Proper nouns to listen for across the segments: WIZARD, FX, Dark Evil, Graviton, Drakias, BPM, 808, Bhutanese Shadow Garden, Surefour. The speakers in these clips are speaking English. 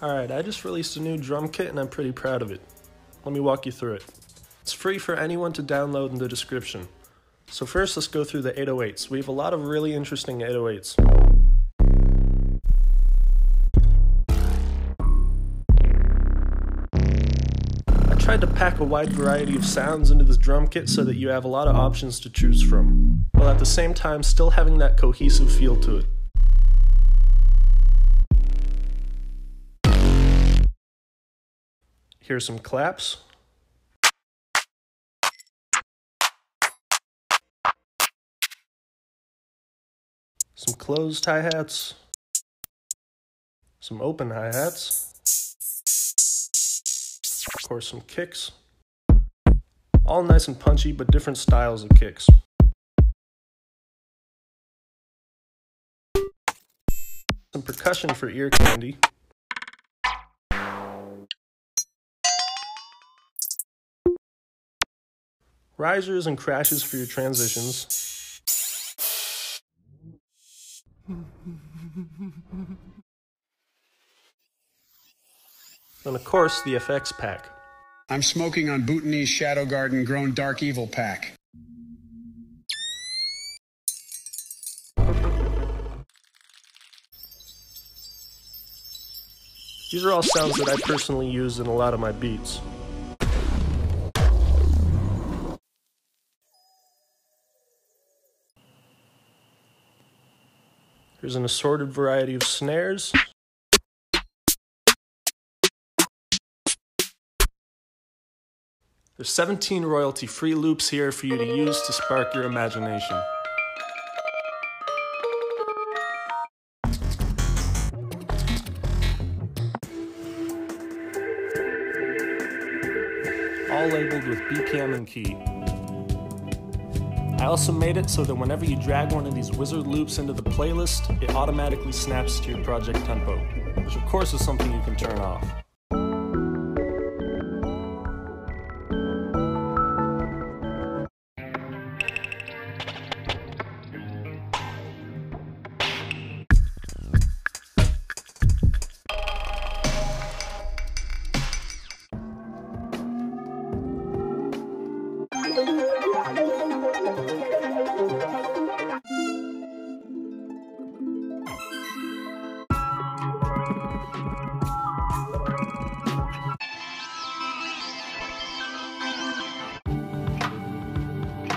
Alright, I just released a new drum kit and I'm pretty proud of it. Let me walk you through it. It's free for anyone to download in the description. So first let's go through the 808s. We have a lot of really interesting 808s. I tried to pack a wide variety of sounds into this drum kit so that you have a lot of options to choose from, while at the same time still having that cohesive feel to it. Here's some claps. Some closed hi-hats. Some open hi-hats. Of course, some kicks. All nice and punchy, but different styles of kicks. Some percussion for ear candy. Risers and crashes for your transitions. And of course, the FX pack. I'm smoking on Bhutanese Shadow Garden grown Dark Evil pack. These are all sounds that I personally use in a lot of my beats. Here's an assorted variety of snares. There's 17 royalty-free loops here for you to use to spark your imagination. All labeled with BPM and key. I also made it so that whenever you drag one of these wizard loops into the playlist, it automatically snaps to your project tempo, which of course is something you can turn off.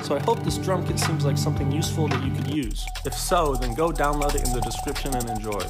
So I hope this drum kit seems like something useful that you could use. If so, then go download it in the description and enjoy.